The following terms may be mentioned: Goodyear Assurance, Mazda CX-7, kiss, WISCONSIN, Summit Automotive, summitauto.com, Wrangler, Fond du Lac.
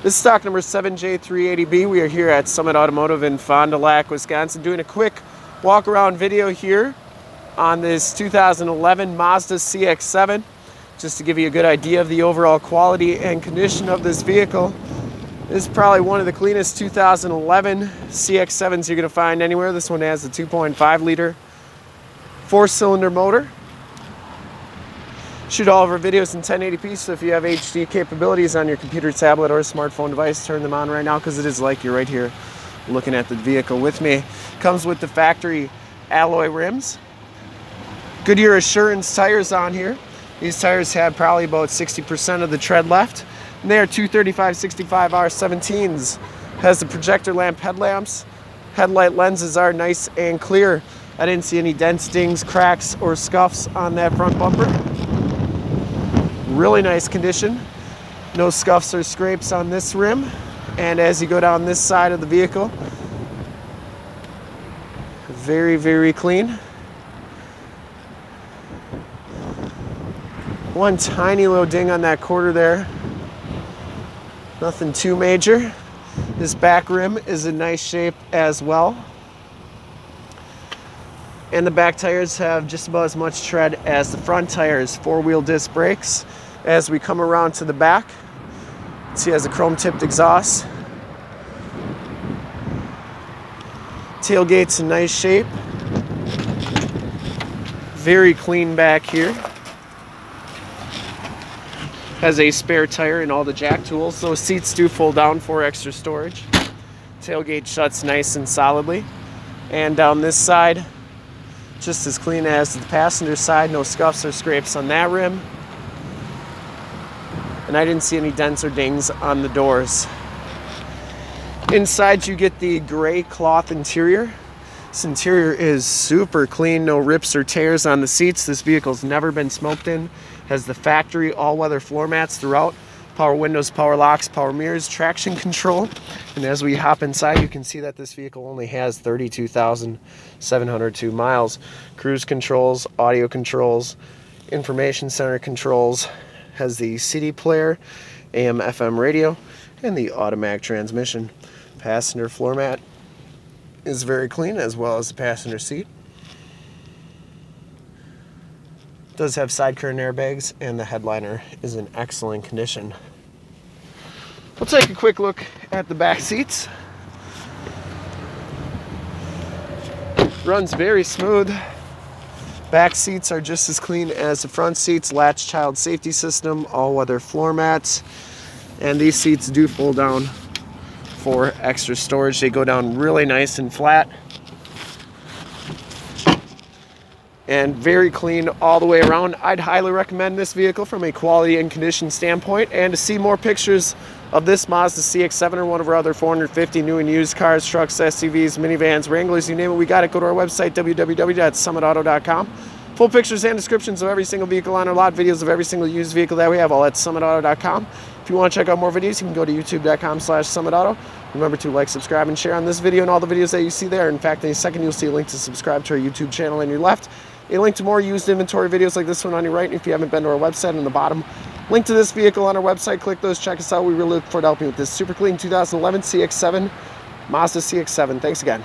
This is stock number 7J380B. We are here at Summit Automotive in Fond du Lac, Wisconsin, doing a quick walk around video here on this 2011 Mazda CX-7, just to give you a good idea of the overall quality and condition of this vehicle. This is probably one of the cleanest 2011 CX-7s you're going to find anywhere. This one has a 2.5 liter four-cylinder motor. Shoot all of our videos in 1080p, so if you have HD capabilities on your computer, tablet, or smartphone device, turn them on right now, because it is like you're right here looking at the vehicle with me. Comes with the factory alloy rims. Goodyear Assurance tires on here. These tires have probably about 60% of the tread left. And they are 235/65R17s. Has the projector lamp headlamps. Headlight lenses are nice and clear. I didn't see any dents, dings, cracks, or scuffs on that front bumper. Really nice condition. No scuffs or scrapes on this rim. And as you go down this side of the vehicle, very, very clean. One tiny little ding on that quarter there. Nothing too major. This back rim is in nice shape as well. And the back tires have just about as much tread as the front tires. Four-wheel disc brakes. As we come around to the back, see it has a chrome-tipped exhaust. Tailgate's in nice shape. Very clean back here. Has a spare tire and all the jack tools. Those seats do fold down for extra storage. Tailgate shuts nice and solidly. And down this side, just as clean as the passenger side. No scuffs or scrapes on that rim. And I didn't see any dents or dings on the doors. Inside you get the gray cloth interior. This interior is super clean, no rips or tears on the seats. This vehicle's never been smoked in. Has the factory all-weather floor mats throughout. Power windows, power locks, power mirrors, traction control. And as we hop inside, you can see that this vehicle only has 32,702 miles. Cruise controls, audio controls, information center controls. Has the CD player, AM, FM radio, and the automatic transmission. Passenger floor mat is very clean, as well as the passenger seat. Does have side curtain airbags, and the headliner is in excellent condition. We'll take a quick look at the back seats. Runs very smooth. Back seats are just as clean as the front seats. Latch child safety system, all-weather floor mats. And these seats do fold down for extra storage. They go down really nice and flat. And very clean all the way around. I'd highly recommend this vehicle from a quality and condition standpoint. And to see more pictures of this Mazda CX-7 or one of our other 450 new and used cars, trucks, SUVs, minivans, Wranglers, you name it, we got it. Go to our website, www.summitauto.com. Full pictures and descriptions of every single vehicle on our lot, videos of every single used vehicle that we have, all at summitauto.com. If you want to check out more videos, you can go to youtube.com/summitauto. Remember to like, subscribe, and share on this video and all the videos that you see there. In fact, in a second, you'll see a link to subscribe to our YouTube channel on your left. A link to more used inventory videos like this one on your right. And if you haven't been to our website, on the bottom, link to this vehicle on our website. Click those, check us out. We really look forward to helping you with this super clean 2011 CX-7, Mazda CX-7. Thanks again.